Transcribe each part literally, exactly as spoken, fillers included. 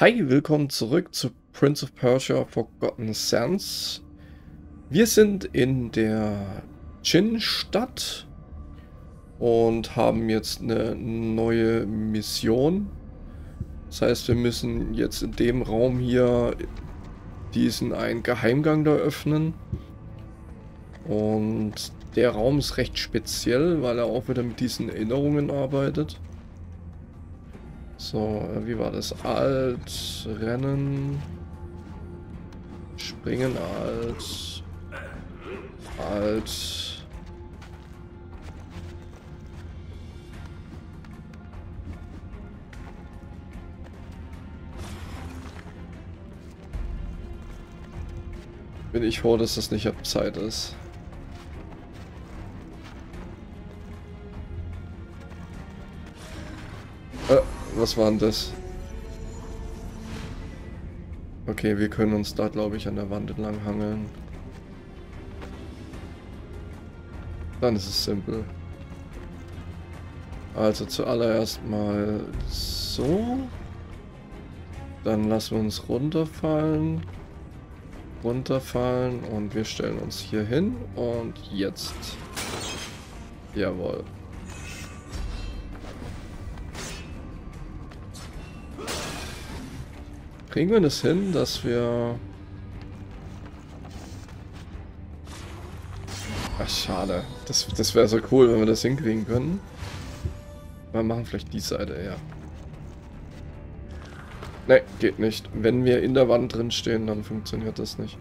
Hi, willkommen zurück zu Prince of Persia Forgotten Sands. Wir sind in der Chin-Stadt und haben jetzt eine neue Mission. Das heißt, wir müssen jetzt in dem Raum hier diesen einen Geheimgang da öffnen. Und der Raum ist recht speziell, weil er auch wieder mit diesen Erinnerungen arbeitet. So, wie war das? Alt, Rennen, Springen, Alt, Alt. Bin ich froh, dass das nicht ab Zeit ist. Äh. Was war denn das? Okay, wir können uns da, glaube ich, an der Wand entlang hangeln. Dann ist es simpel. Also zuallererst mal so. Dann lassen wir uns runterfallen. Runterfallen und wir stellen uns hier hin. Und jetzt. Jawohl. Kriegen wir das hin, dass wir... Ach, schade. Das, das wäre so cool, wenn wir das hinkriegen können. Wir machen vielleicht die Seite, ja. Ne, geht nicht. Wenn wir in der Wand drin stehen, dann funktioniert das nicht.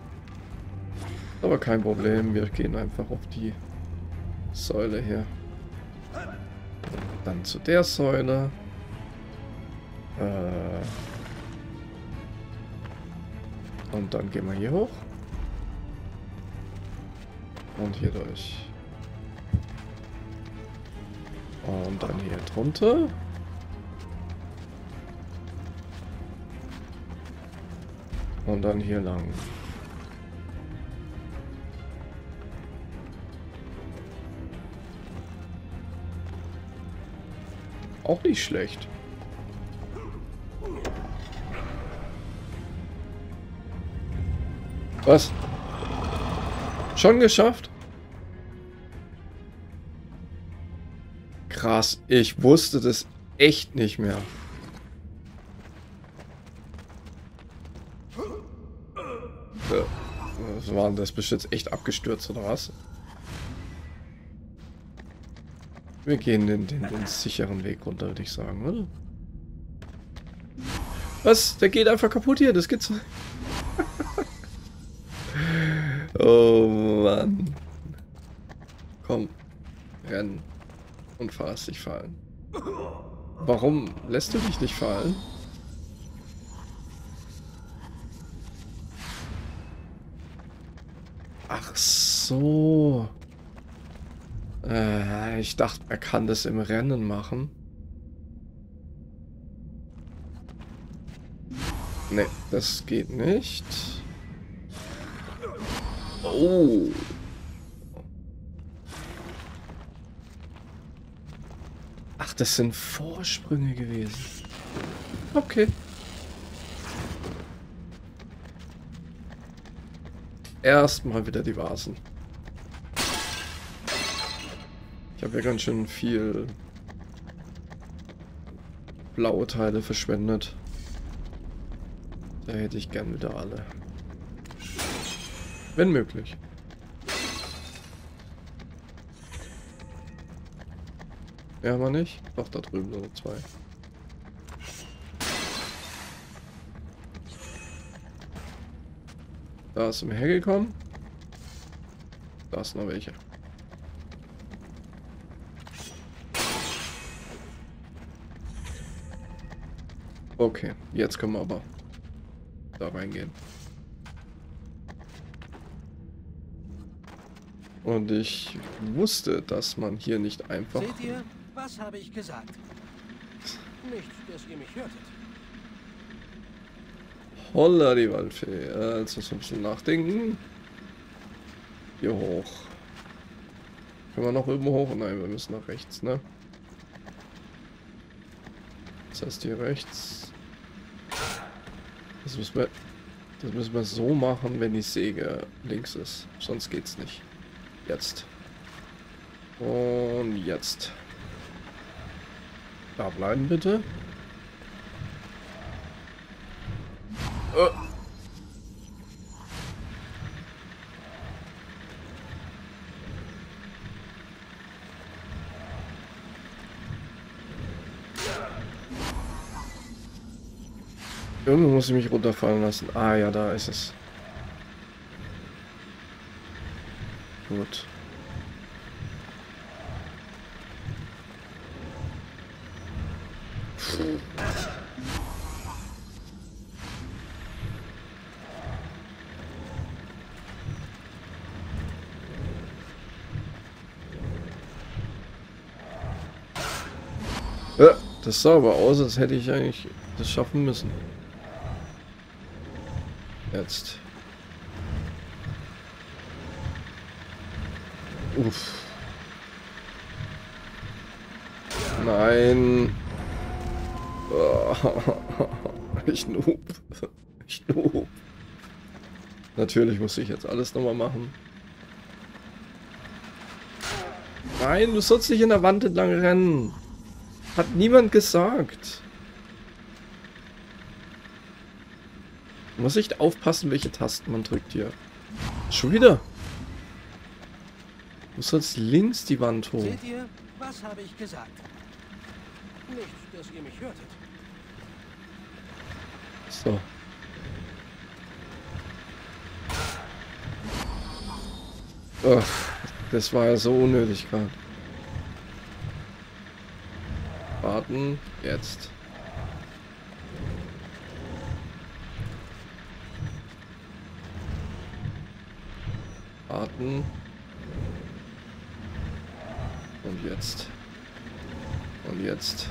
Aber kein Problem, wir gehen einfach auf die Säule hier. Dann zu der Säule. Äh... Und dann gehen wir hier hoch. Und hier durch. Und dann hier drunter. Und dann hier lang. Auch nicht schlecht. Was? Schon geschafft? Krass, ich wusste das echt nicht mehr. Was war denn das? Bist du jetzt echt abgestürzt oder was? Wir gehen den, den, den sicheren Weg runter, würde ich sagen, oder? Was? Der geht einfach kaputt hier, das gibt's nicht. Oh Mann. Komm, renn und fass dich fallen. Warum lässt du dich nicht fallen? Ach so. Äh, ich dachte, er kann das im Rennen machen. Nee, das geht nicht. Oh. Ach, das sind Vorsprünge gewesen. Okay. Erstmal wieder die Vasen. Ich habe ja ganz schön viel blaue Teile verschwendet. Da hätte ich gern wieder alle. Wenn möglich. Ja, aber nicht. Doch, da drüben nur zwei. Da ist mehr hergekommen. Da ist noch welche. Okay, jetzt können wir aber da reingehen. Und ich wusste, dass man hier nicht einfach... Seht ihr, was habe ich gesagt? Nicht, dass ihr mich hörtet. Holla die Waldfee. Äh, jetzt müssen wir ein bisschen nachdenken. Hier hoch. Können wir noch irgendwo hoch? Nein, wir müssen nach rechts, ne? Das heißt hier rechts. Das müssen wir, das müssen wir so machen, wenn die Säge links ist. Sonst geht's nicht. Jetzt. Und jetzt. Da bleiben bitte. Äh. Irgendwo muss ich mich runterfallen lassen. Ah ja, da ist es. Gut. Ja, das sah aber aus, als hätte ich eigentlich das schaffen müssen. Jetzt. Uff. Nein. Ich noob. Ich noob. Natürlich muss ich jetzt alles nochmal machen. Nein, du sollst nicht in der Wand entlang rennen. Hat niemand gesagt. Man muss echt aufpassen, welche Tasten man drückt hier. Schon wieder. Du sollst links die Wand hoch. Seht ihr, was habe ich gesagt? Nicht, dass ihr mich hörtet. So. Ach, das war ja so unnötig gerade. Warten, jetzt. Warten. Und jetzt. Und jetzt.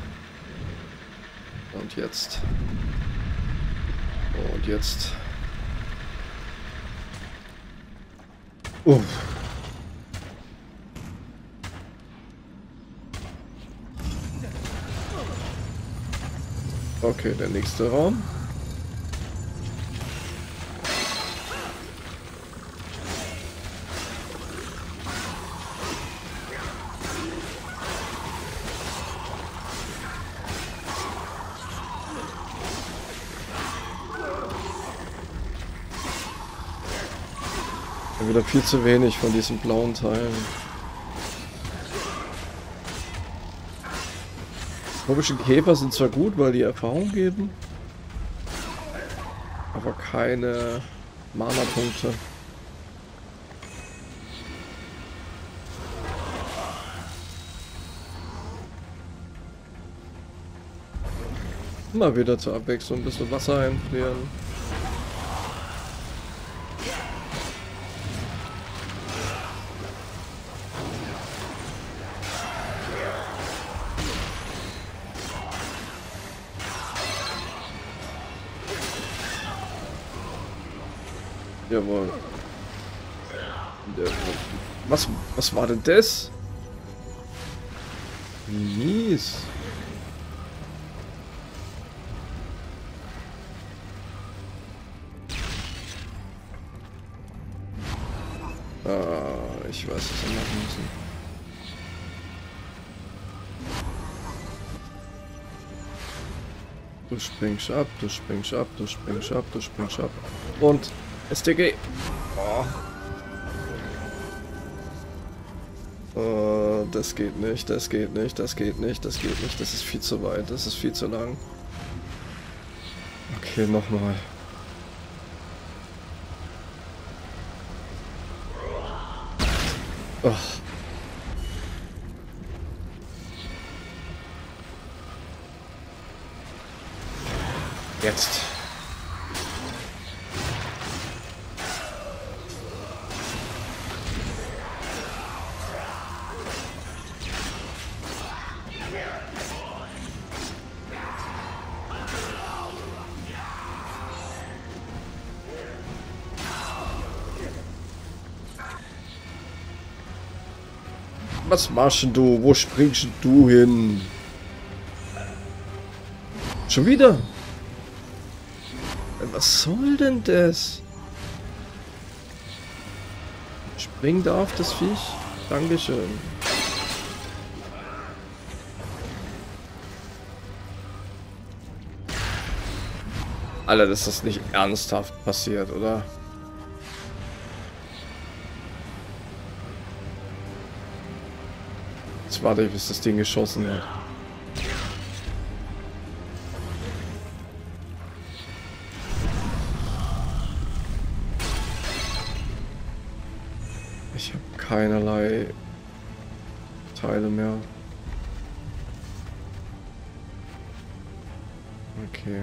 Und jetzt. Und jetzt. Uff. Okay, der nächste Raum. Wieder viel zu wenig von diesen blauen Teilen. Komische Käfer sind zwar gut, weil die Erfahrung geben, aber keine Mana-Punkte. Na, wieder zur Abwechslung ein bisschen Wasser einfrieren. Jawohl. Was, was war denn das? Mies. Ah, ich weiß, was wir machen müssen. Du springst ab, du springst ab, du springst ab, du springst ab. Und... S T G. Oh. Oh, das geht nicht, das geht nicht, das geht nicht, das geht nicht. Das ist viel zu weit, das ist viel zu lang. Okay, nochmal. Oh. Jetzt. Was machst du? Wo springst du hin? Schon wieder? Was soll denn das? Spring da auf das Viech. Dankeschön. Alter, dass das nicht ernsthaft passiert, oder? Jetzt warte ich, bis das Ding geschossen wird. Ich habe keinerlei Teile mehr. Okay.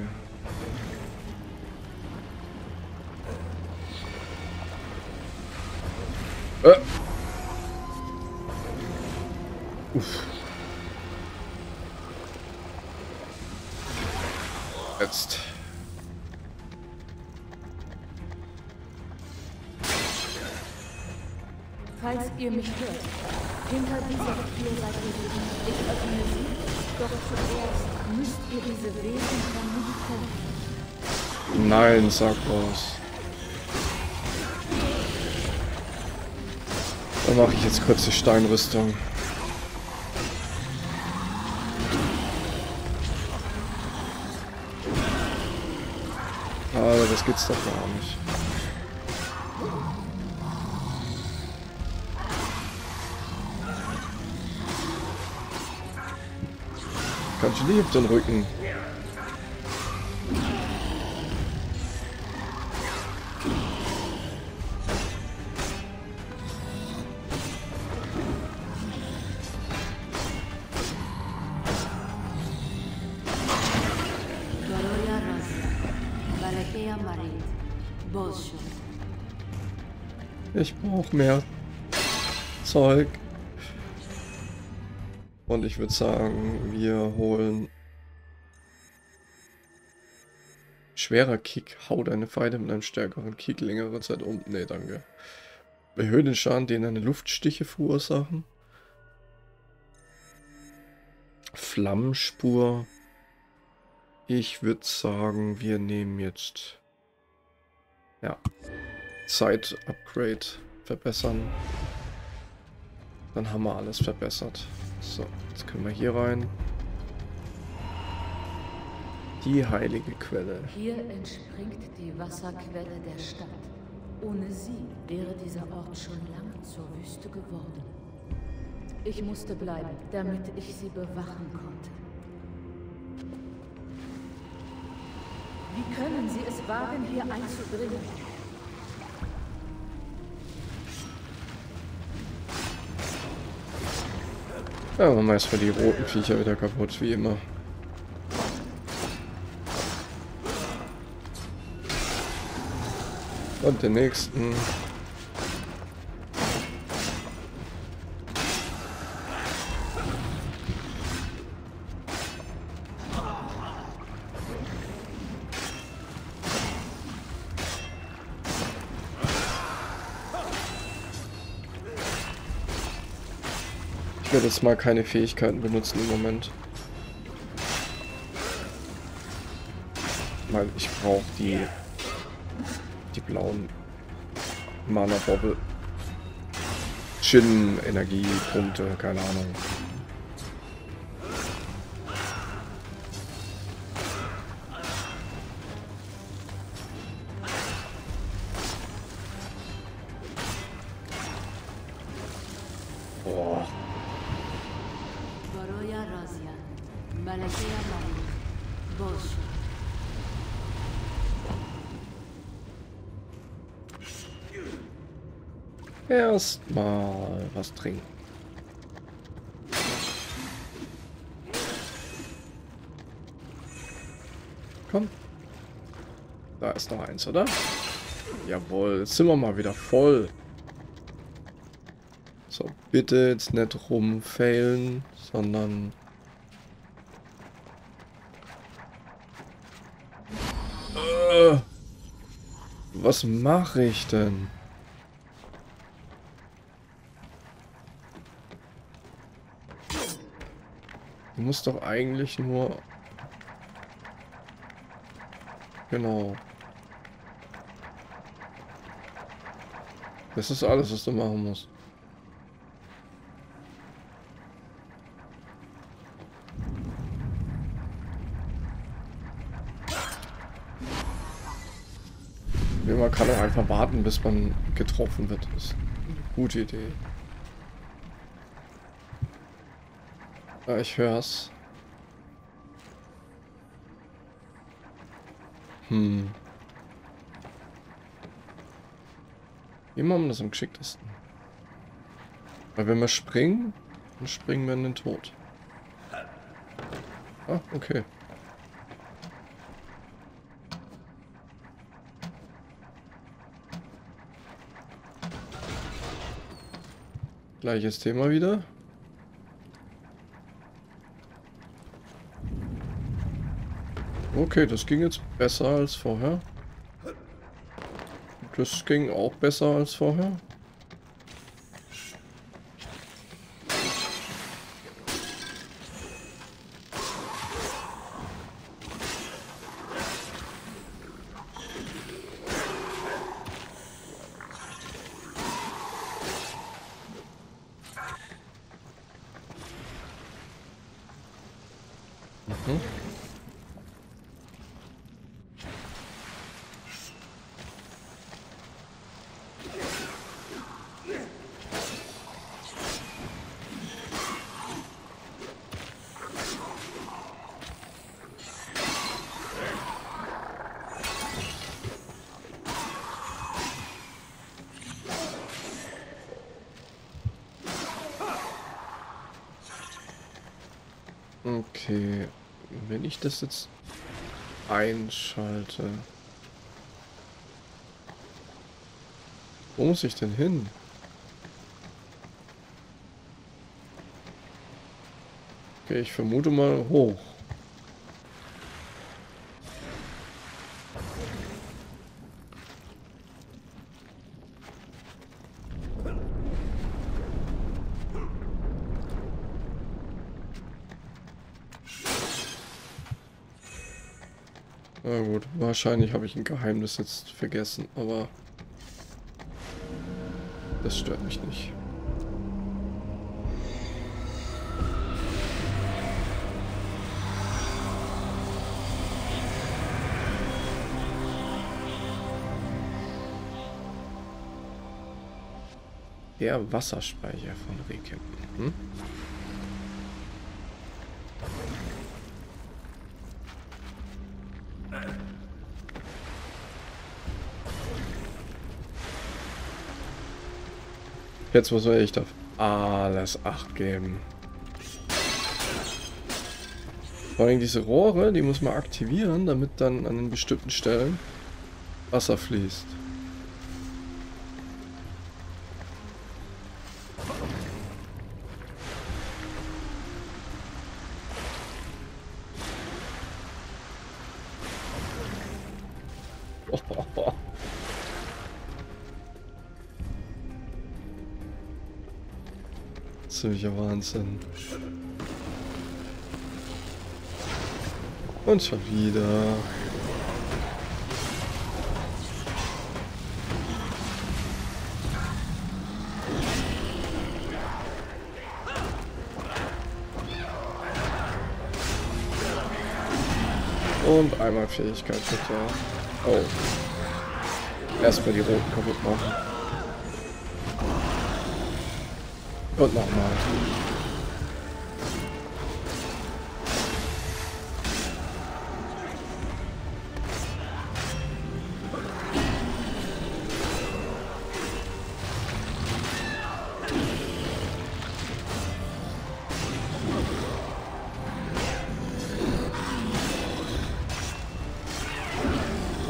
Äh. Uff. Jetzt. Falls ihr mich hört, hinter dieser Tür seid ihr drin. Ich öffne sie, doch zuerst müsst ihr diese Wesen von mir kennen. Nein, sag was. Dann mache ich jetzt kurz die Steinrüstung. Aber das geht's doch gar nicht. Ganz lieb den Rücken. Ich brauche mehr Zeug. Und ich würde sagen, wir holen... Schwerer Kick. Hau deine Feinde mit einem stärkeren Kick längere Zeit um. Ne, danke. Erhöhe den Schaden, den deine Luftstiche verursachen. Flammenspur. Ich würde sagen, wir nehmen jetzt... Ja. Zeit-Upgrade verbessern. Dann haben wir alles verbessert. So, jetzt können wir hier rein. Die heilige Quelle. Hier entspringt die Wasserquelle der Stadt. Ohne sie wäre dieser Ort schon lange zur Wüste geworden. Ich musste bleiben, damit ich sie bewachen konnte. Wie können Sie es wagen, hier einzudringen? Ja, machen wir erstmal die roten Viecher wieder kaputt, wie immer. Und den nächsten. Ich werde jetzt mal keine Fähigkeiten benutzen im Moment. Weil ich brauche die, die blauen Mana-Bobble. Djinn, Energiepunkte, keine Ahnung. Erstmal was trinken. Komm. Da ist noch eins, oder? Jawohl, jetzt sind wir mal wieder voll. So, bitte jetzt nicht rumfailen, sondern... Äh, was mache ich denn? Du musst doch eigentlich nur... Genau. Das ist alles, was du machen musst. Man kann auch einfach warten, bis man getroffen wird. Das ist eine gute Idee. Ja, ich hör's. Hm. Wie machen wir das am geschicktesten? Weil wenn wir springen, dann springen wir in den Tod. Ah, okay. Gleiches Thema wieder. Okay, das ging jetzt besser als vorher. Das ging auch besser als vorher. Okay, wenn ich das jetzt einschalte, wo muss ich denn hin? Okay, ich vermute mal hoch. Na gut, wahrscheinlich habe ich ein Geheimnis jetzt vergessen, aber das stört mich nicht. Der Wasserspeicher von Rekem. Hm? Jetzt muss man echt auf alles Acht geben. Vor allem diese Rohre, die muss man aktivieren, damit dann an den bestimmten Stellen Wasser fließt. Ziemlicher Wahnsinn. Und schon wieder. Und einmal Fähigkeit bitte. Oh. Erstmal die roten kaputt machen. Und nochmal.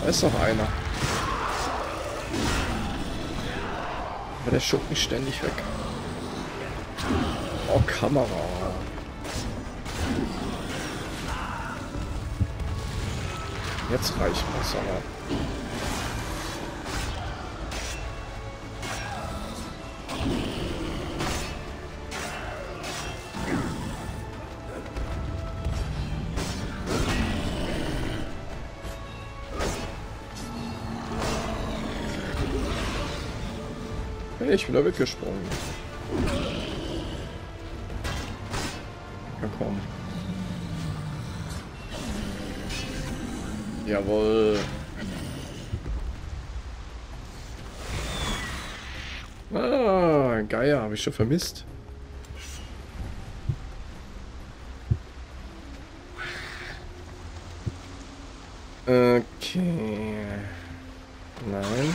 Da ist noch einer. Aber der schubt mich ständig weg. Oh, Kamera. Jetzt reicht was, aber. Ich bin da weggesprungen. Ja, komm. Jawohl. Ah, Geier, habe ich schon vermisst. Okay. Nein.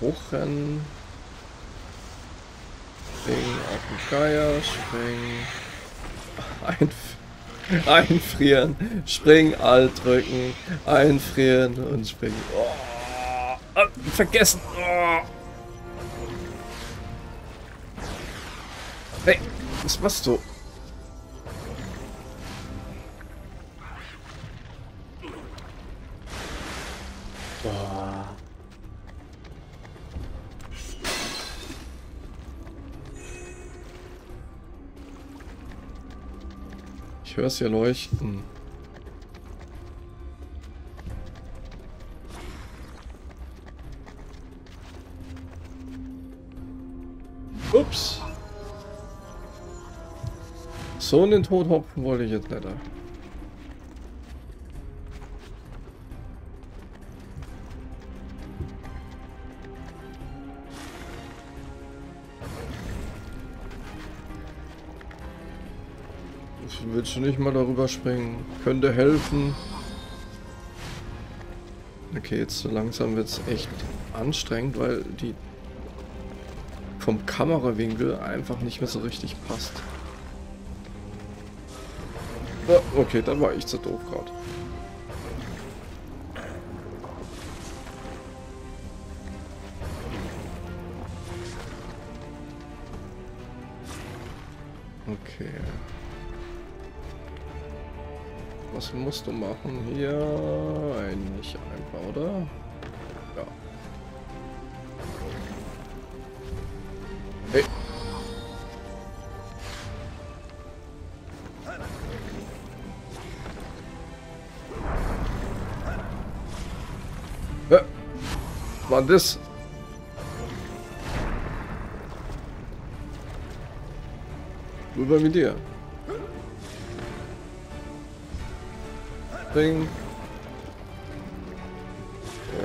Hochrennen. Springen auf den Geier. Springen. Einf einfrieren. Springen, alt drücken. Einfrieren und springen. Oh, ah, vergessen. Oh. Hey, was machst du? Ich höre es ja leuchten. Ups. So in den Tod hopfen wollte ich jetzt nicht. Willst du nicht mal darüber springen? Könnte helfen. Okay, jetzt so langsam wird es echt anstrengend, weil die vom Kamerawinkel einfach nicht mehr so richtig passt. Ja, okay, da war ich zu doof gerade. Okay. Was musst du machen hier? Eigentlich einfach, oder? Ja. Hey. Hä? War das? Rüber mit dir.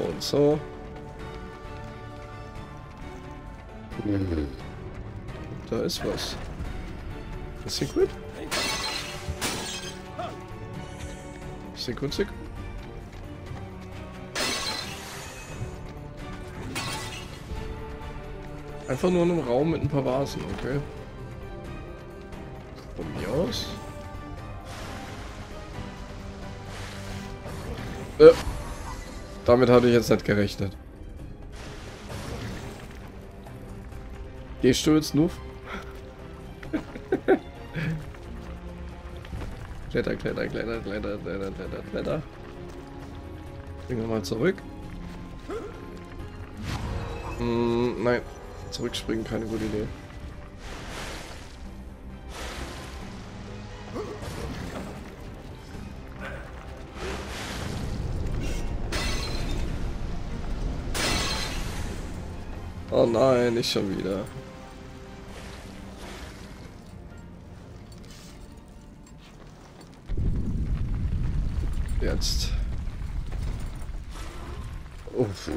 Und so. Mhm. Da ist was. Secret? Secret, Secret. Einfach nur in einem Raum mit ein paar Vasen, okay? Von mir aus. Damit hatte ich jetzt nicht gerechnet. Gehst du jetzt nur? Kletter, kletter, kletter, kletter, kletter, kletter, kletter. Bringen wir mal zurück. Hm, nein. Zurückspringen, keine gute Idee. Oh nein, nicht schon wieder. Jetzt. Uff.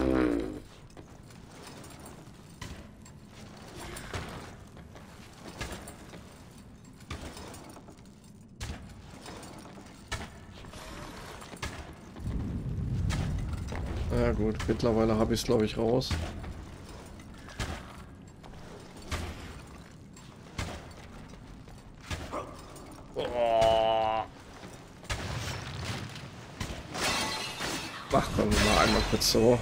Na gut, mittlerweile habe ich es, glaube ich, raus. Ach, komm, mal einmal kurz so.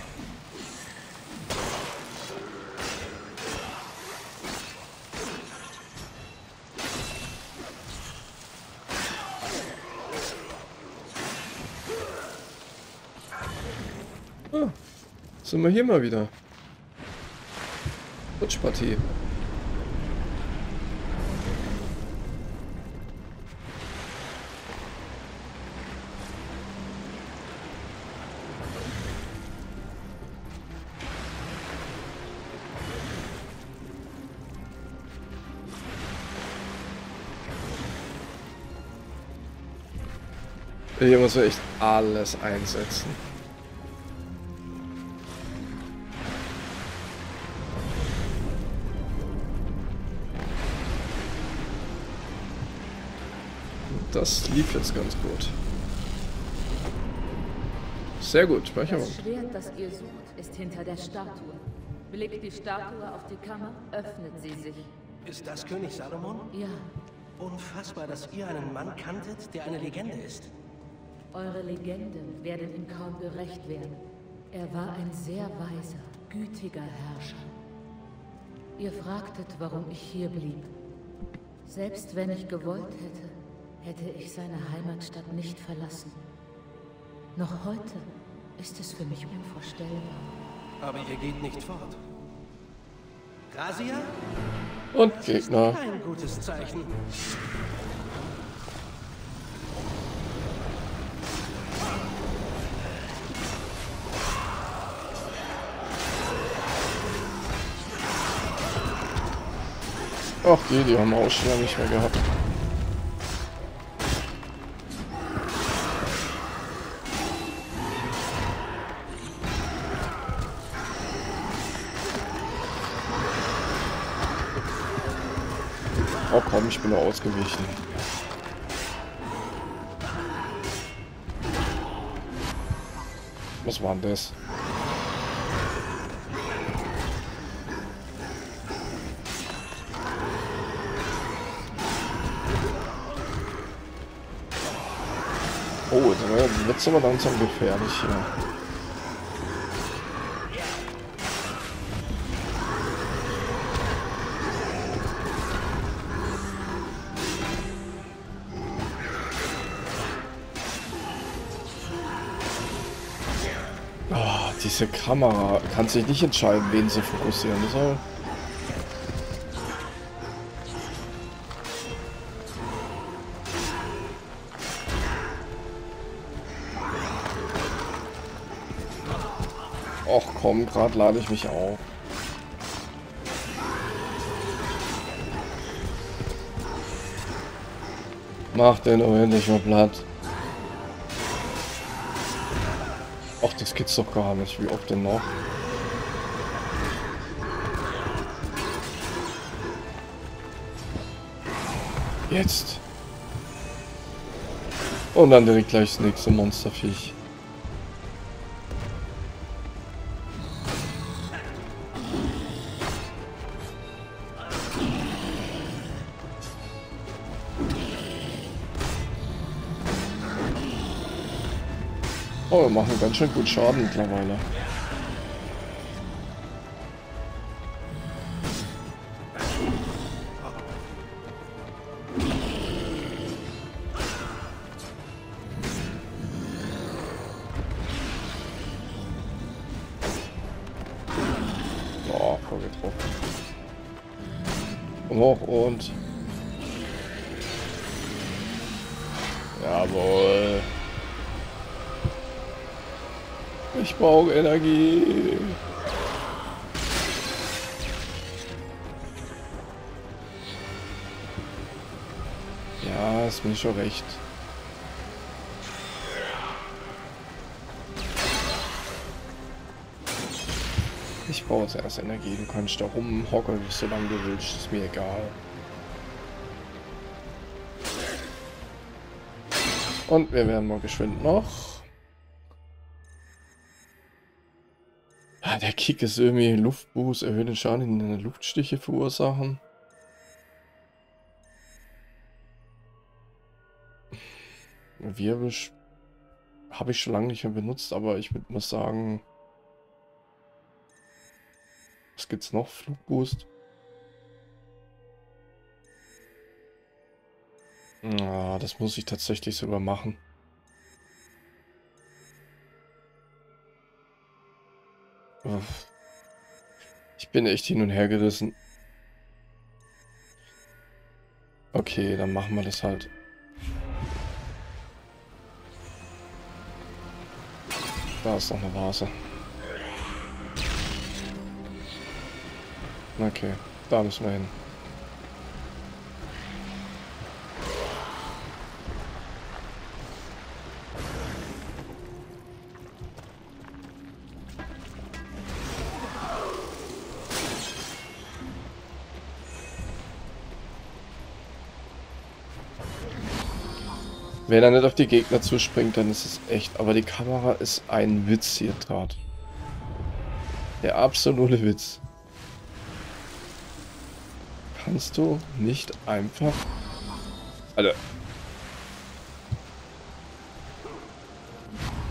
Ah, sind wir hier mal wieder. Rutschpartie. Hier muss man echt alles einsetzen. Das lief jetzt ganz gut. Sehr gut, Speicherpunkt. Das Schwert, das ihr sucht, ist hinter der Statue. Blickt die Statue auf die Kammer, öffnet sie sich. Ist das König Salomon? Ja. Unfassbar, dass ihr einen Mann kanntet, der eine Legende ist. Eure Legenden werden ihm kaum gerecht werden. Er war ein sehr weiser, gütiger Herrscher. Ihr fragtet, warum ich hier blieb. Selbst wenn ich gewollt hätte, hätte ich seine Heimatstadt nicht verlassen. Noch heute ist es für mich unvorstellbar. Aber ihr geht nicht fort. Grasia? Und das Gegner. Ist kein gutes Zeichen. Ach die, die haben wir auch schon lange nicht mehr gehabt. Oh komm, ich bin noch ausgewichen. Was war denn das? Oh, dann wird es aber langsam gefährlich hier. Diese Kamera kann sich nicht entscheiden, wen sie fokussieren soll. Och komm, gerade lade ich mich auf. Mach den endlich mal platt. Ach, das geht's doch gar nicht. Wie oft denn noch? Jetzt. Und dann direkt gleich das nächste Monsterviech. Oh, wir machen ganz schön gut Schaden mittlerweile. Oh, voll getroffen. Und hoch und... Jawohl. Ich brauche Energie. Ja, ist mir schon recht. Ich brauche zuerst Energie. Du kannst da rumhocken, so lange du willst. Ist mir egal. Und wir werden mal geschwind noch. Der Kick ist irgendwie Luftboost, erhöht den Schaden, in den Luftstiche verursachen. Wirbel habe ich schon lange nicht mehr benutzt, aber ich würde mal sagen... Was gibt's noch? Flugboost? Ah, das muss ich tatsächlich sogar machen. Ich bin echt hin und her gerissen. Okay, dann machen wir das halt. Da ist noch eine Vase. Okay, da müssen wir hin. Wenn er nicht auf die Gegner zuspringt, dann ist es echt. Aber die Kamera ist ein Witz hier gerade. Der absolute Witz. Kannst du nicht einfach... Alter.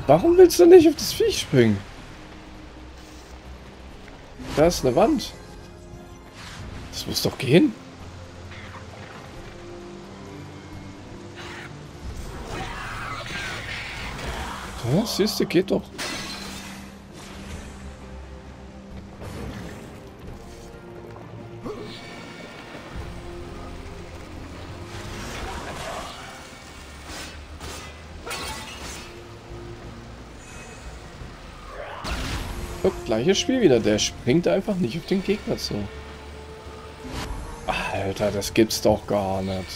Warum willst du nicht auf das Viech springen? Da ist eine Wand. Das muss doch gehen. Ja, siehst du, geht doch. Guck, gleiches Spiel wieder. Der springt einfach nicht auf den Gegner zu. Alter, das gibt's doch gar nicht.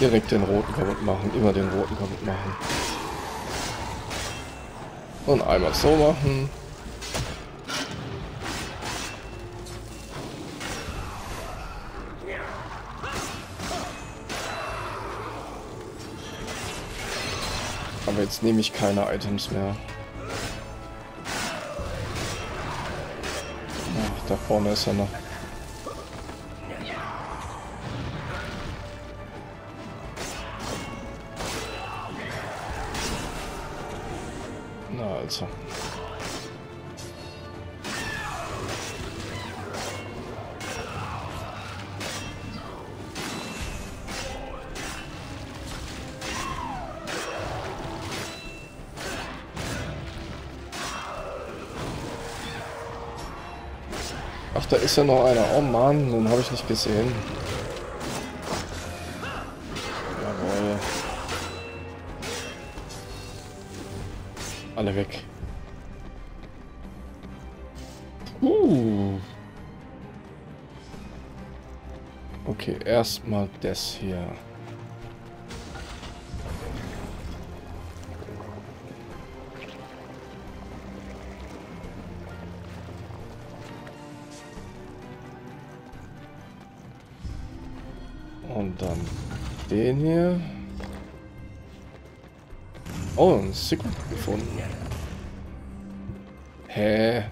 Direkt den roten kaputt machen, immer den roten kaputt machen. Und einmal so machen. Aber jetzt nehme ich keine Items mehr. Ach, da vorne ist er noch. Also. Ach, da ist ja noch einer. Oh Mann, den habe ich nicht gesehen. Alle weg. Uh. Okay, erstmal das hier. Und dann den hier. Oh, ein Secret gefunden. Hä?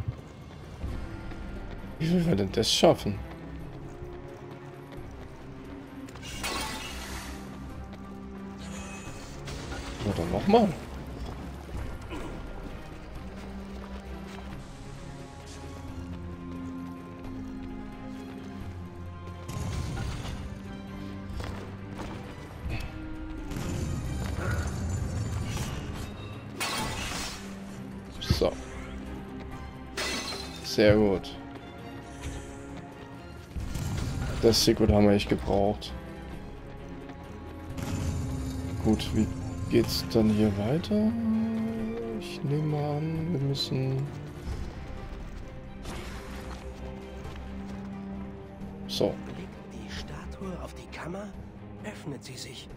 Wie will man denn das schaffen? Oder nochmal? So. Sehr gut. Das Secret haben wir echt gebraucht. Gut, wie geht's dann hier weiter? Ich nehme an, wir müssen... So. Blickt die Statue auf die Kammer, öffnet sie sich.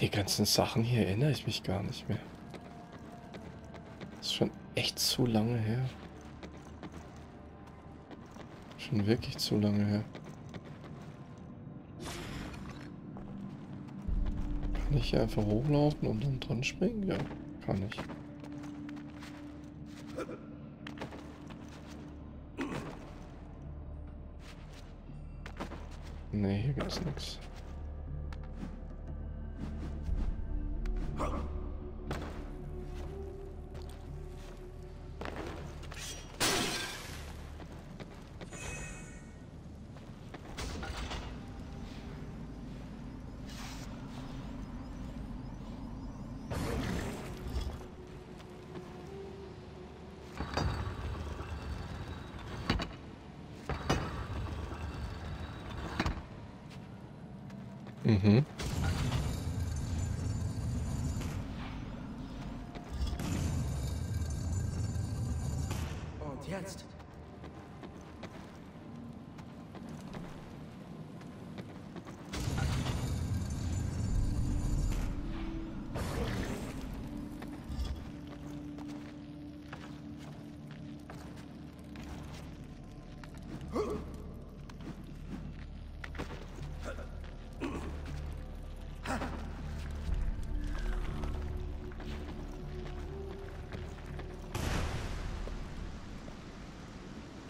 Die ganzen Sachen hier erinnere ich mich gar nicht mehr. Das ist schon echt zu lange her. Schon wirklich zu lange her. Kann ich hier einfach hochlaufen und dann dran springen? Ja, kann ich. Ne, hier gibt's nichts. Mhm.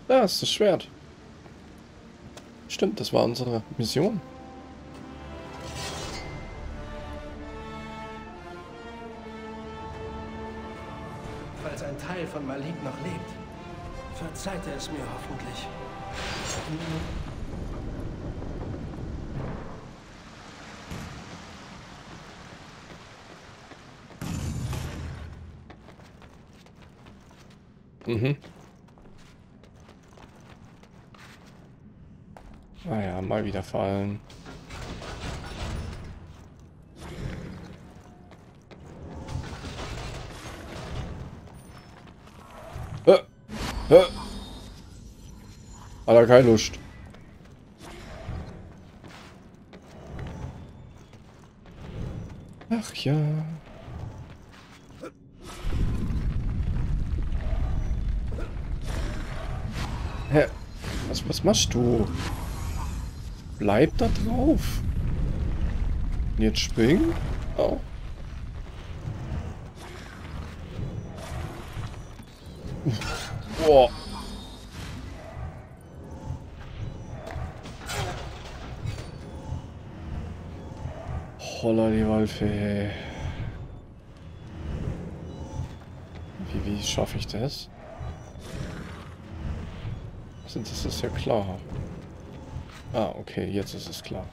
Da ist das Schwert. Stimmt, das war unsere Mission. Falls ein Teil von Malik noch lebt, verzeiht er es mir hoffentlich. Mhm. Ah ja, mal wieder fallen. Hä? Hä? Alter, keine Lust. Ach ja. Hä? Was, was machst du? Bleib da drauf. Und jetzt springen? Oh. Boah. Holla die Wolfe. Wie, wie schaffe ich das? Das ist ja klar. Ah, okay, jetzt ist es klar.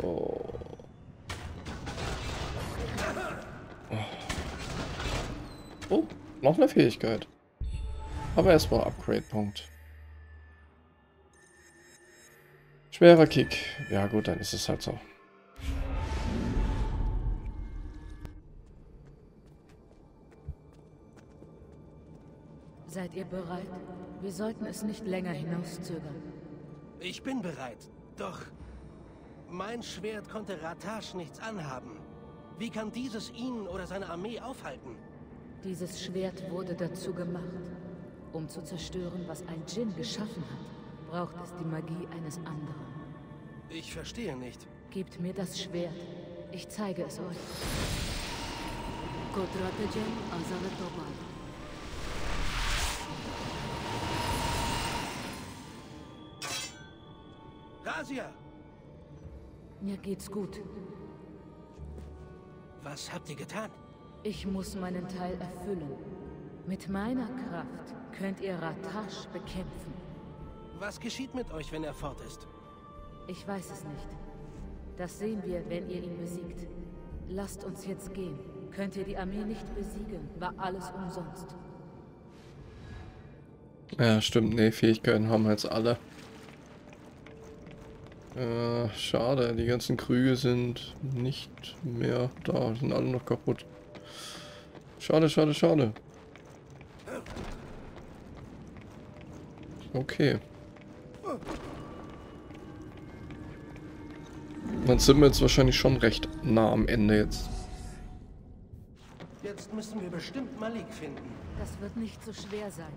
Oh. Oh, noch eine Fähigkeit. Aber erstmal Upgrade-Punkt. Schwerer Kick. Ja gut, dann ist es halt so. Seid ihr bereit? Wir sollten es nicht länger hinauszögern. Ich bin bereit. Doch mein Schwert konnte Ratash nichts anhaben. Wie kann dieses ihn oder seine Armee aufhalten? Dieses Schwert wurde dazu gemacht, um zu zerstören, was ein Djinn geschaffen hat. Braucht es die Magie eines anderen. Ich verstehe nicht. Gebt mir das Schwert. Ich zeige es euch. Mir geht's gut. Was habt ihr getan? Ich muss meinen Teil erfüllen. Mit meiner Kraft könnt ihr Ratash bekämpfen. Was geschieht mit euch, wenn er fort ist? Ich weiß es nicht. Das sehen wir, wenn ihr ihn besiegt. Lasst uns jetzt gehen. Könnt ihr die Armee nicht besiegen, war alles umsonst. Ja, stimmt. Nee, Fähigkeiten haben jetzt alle. Äh, schade, die ganzen Krüge sind nicht mehr da, sind alle noch kaputt. Schade, schade, schade. Okay. Dann sind wir jetzt wahrscheinlich schon recht nah am Ende jetzt. Jetzt müssen wir bestimmt Malik finden. Das wird nicht so schwer sein.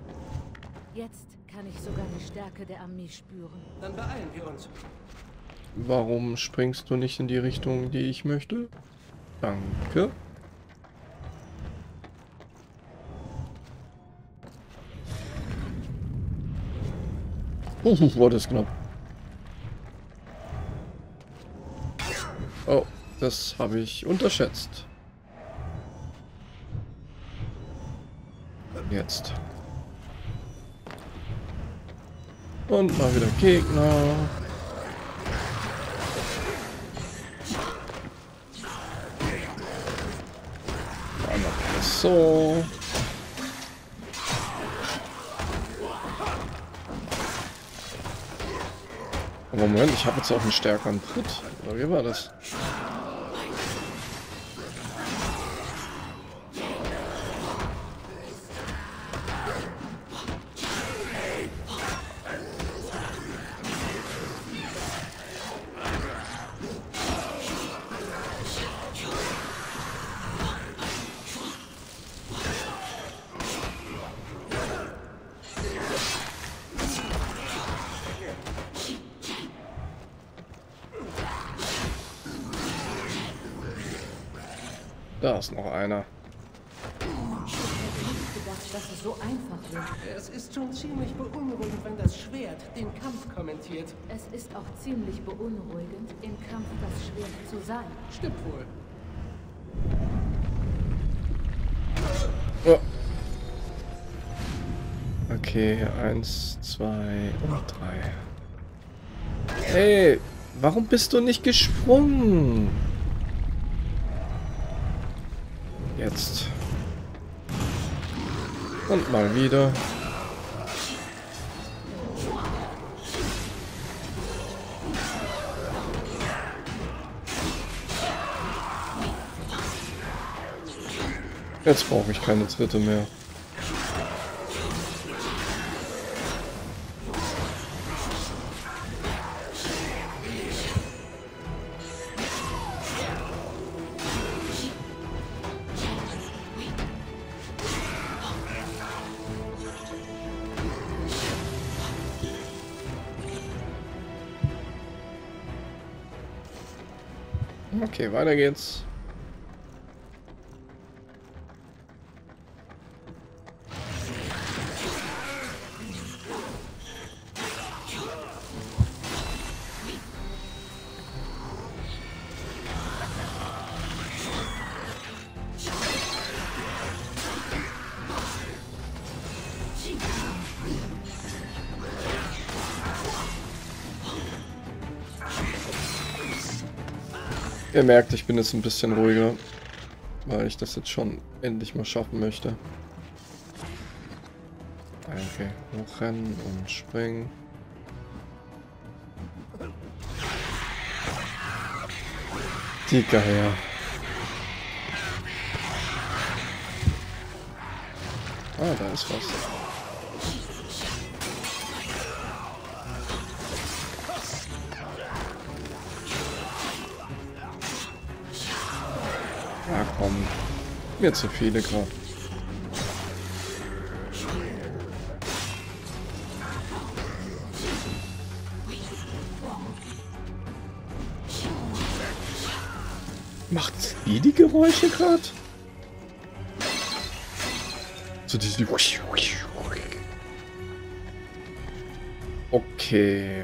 Jetzt kann ich sogar die Stärke der Armee spüren. Dann beeilen wir uns. Warum springst du nicht in die Richtung, die ich möchte? Danke. Oh, war das knapp. Oh, das habe ich unterschätzt. Jetzt. Und mal wieder Gegner. So. Aber Moment, ich habe jetzt auch einen stärkeren Tritt. Oder wie war das? Da ist noch einer. Ich hätte nicht gedacht, dass es so einfach wird. Es ist schon ziemlich beunruhigend, wenn das Schwert den Kampf kommentiert. Es ist auch ziemlich beunruhigend, im Kampf das Schwert zu sein. Stimmt wohl. Oh. Okay, eins, zwei und drei. Hey, warum bist du nicht gesprungen? Jetzt. Und mal wieder. Jetzt brauche ich keine dritte mehr. Okay, weiter geht's. Ihr merkt, ich bin jetzt ein bisschen ruhiger, weil ich das jetzt schon endlich mal schaffen möchte. Okay, hochrennen und springen. Die Geier. Ah, da ist was. Ah, komm. Mir zu viele gerade. Macht's eh die Geräusche gerade? So diese... Okay.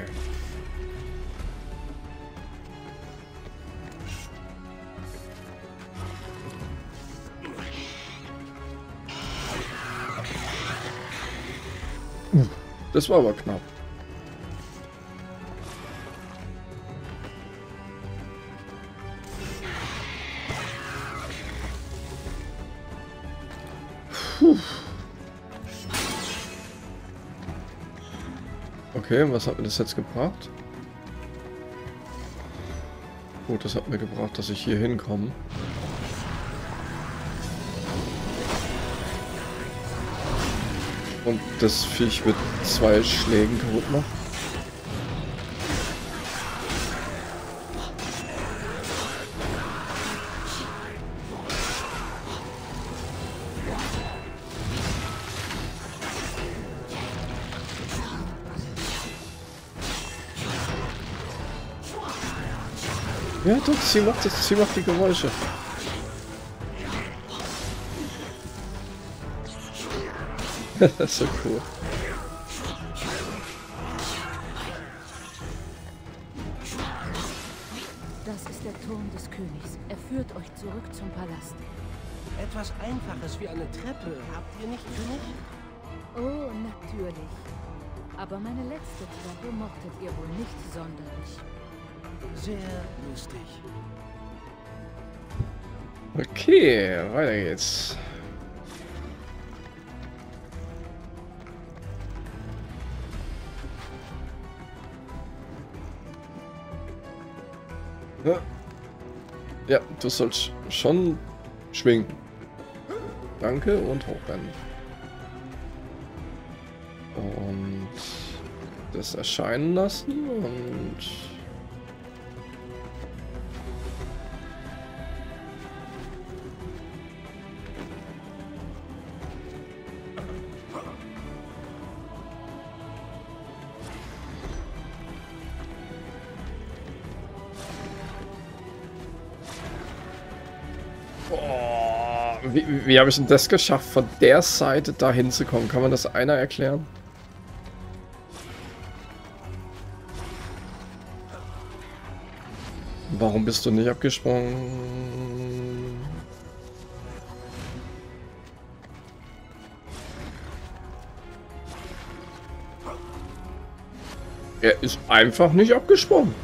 Das war aber knapp. Puh. Okay, was hat mir das jetzt gebracht? Gut, das hat mir gebracht, dass ich hier hinkomme. Und das Viech mit zwei Schlägen kaputt machen. Ja doch, sie macht das, sie macht die Geräusche. Das ist so cool. Das ist der Turm des Königs. Er führt euch zurück zum Palast. Etwas Einfaches wie eine Treppe habt ihr nicht, König? Oh, natürlich. Aber meine letzte Treppe mochtet ihr wohl nicht sonderlich. Sehr lustig. Okay, weiter geht's. Ja, du sollst schon schwingen. Danke und hochrennen. Und das erscheinen lassen und... Wie, wie habe ich denn das geschafft, von der Seite da hinzukommen? Kann man das einer erklären? Warum bist du nicht abgesprungen? Er ist einfach nicht abgesprungen.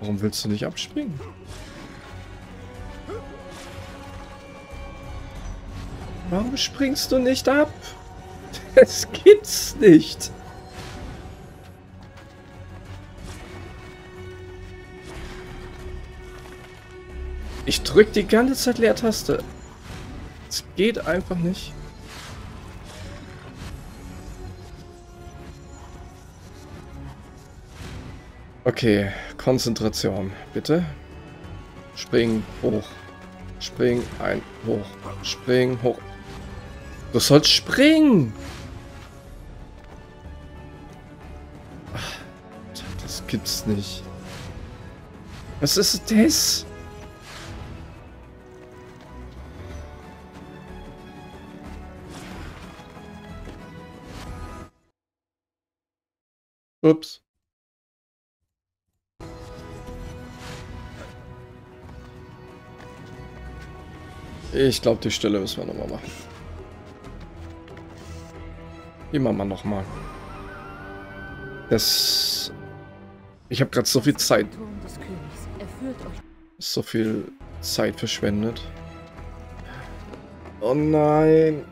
Warum willst du nicht abspringen? Warum springst du nicht ab? Das gibt's nicht. Ich drück die ganze Zeit Leertaste. Es geht einfach nicht. Okay, Konzentration, bitte. Spring hoch. Spring ein, hoch. Spring hoch. Du sollst springen! Ach, das gibt's nicht. Was ist das? Ups. Ich glaube, die Stelle müssen wir nochmal machen. Die machen wir nochmal. Das... Ich habe gerade so viel Zeit... So viel Zeit verschwendet. Oh nein.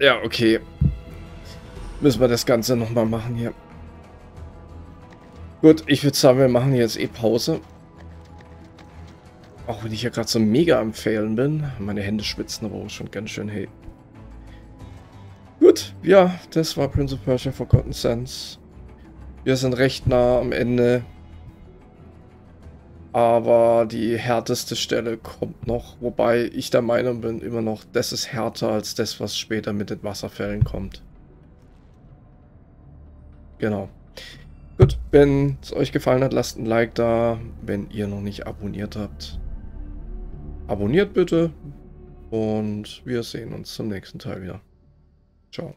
Ja, okay. Müssen wir das Ganze nochmal machen hier. Gut, ich würde sagen, wir machen jetzt eh Pause. Auch wenn ich ja gerade so mega am Failen bin. Meine Hände schwitzen aber auch schon ganz schön, hey. Gut, ja, das war Prince of Persia Forgotten Sands. Wir sind recht nah am Ende. Aber die härteste Stelle kommt noch. Wobei ich der Meinung bin, immer noch, das ist härter als das, was später mit den Wasserfällen kommt. Genau. Gut, wenn es euch gefallen hat, lasst ein Like da. Wenn ihr noch nicht abonniert habt, abonniert bitte. Und wir sehen uns zum nächsten Teil wieder. Ciao.